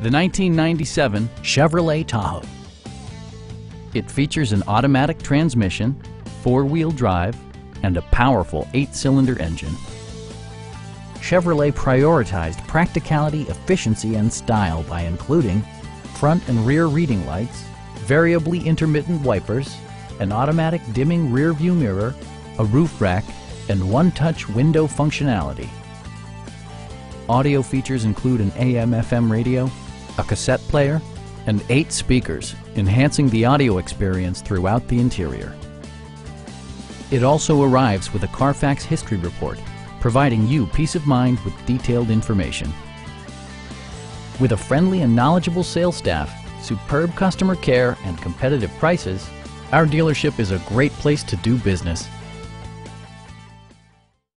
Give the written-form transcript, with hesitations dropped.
The 1997 Chevrolet Tahoe. It features an automatic transmission, four-wheel drive, and a powerful 8-cylinder engine. Chevrolet prioritized practicality, efficiency, and style by including front and rear reading lights, variably intermittent wipers, an automatic dimming rearview mirror, a roof rack, and one-touch window functionality. Audio features include an AM/FM radio, a cassette player, and 8 speakers, enhancing the audio experience throughout the interior. It also arrives with a Carfax history report, providing you peace of mind with detailed information. With a friendly and knowledgeable sales staff, superb customer care, and competitive prices, our dealership is a great place to do business.